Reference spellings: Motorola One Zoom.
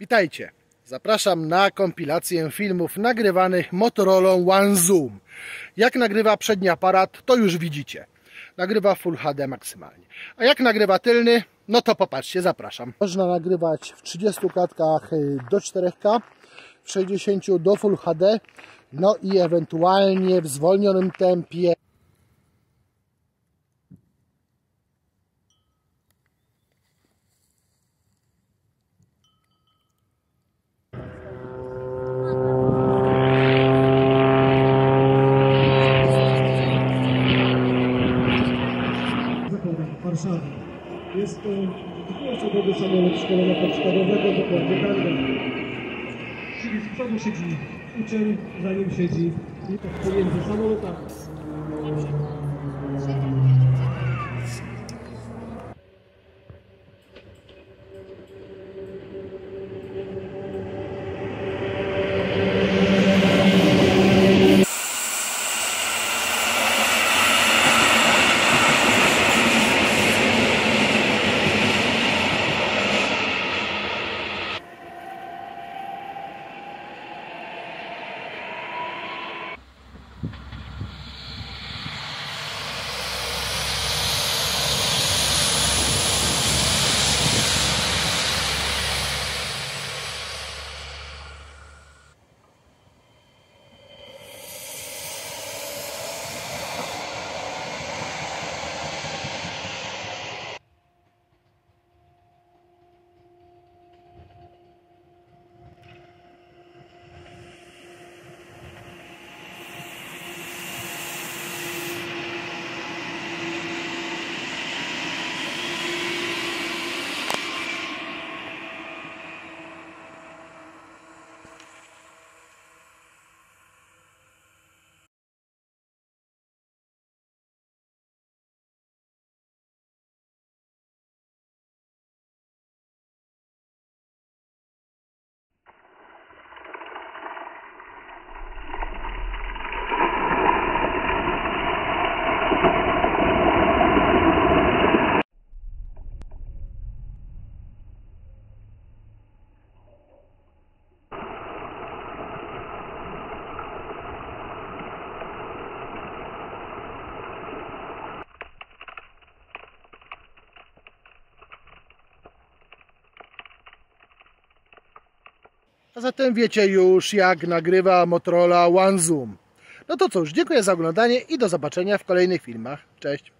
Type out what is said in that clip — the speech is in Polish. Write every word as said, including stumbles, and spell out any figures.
Witajcie! Zapraszam na kompilację filmów nagrywanych Motorolą One Zoom. Jak nagrywa przedni aparat, to już widzicie. Nagrywa Full H D maksymalnie. A jak nagrywa tylny, no to popatrzcie, zapraszam. Można nagrywać w trzydziestu klatkach do czterech K, w sześćdziesięciu do Full H D, no i ewentualnie w zwolnionym tempie. Jest to bardzo dobry samolot szkolenia podstawowego dokładnie tandem. Czyli z przodu siedzi uczeń, za nim siedzi i tak pomiędzy samolotami. A zatem wiecie już, jak nagrywa Motorola One Zoom. No to cóż, dziękuję za oglądanie i do zobaczenia w kolejnych filmach. Cześć!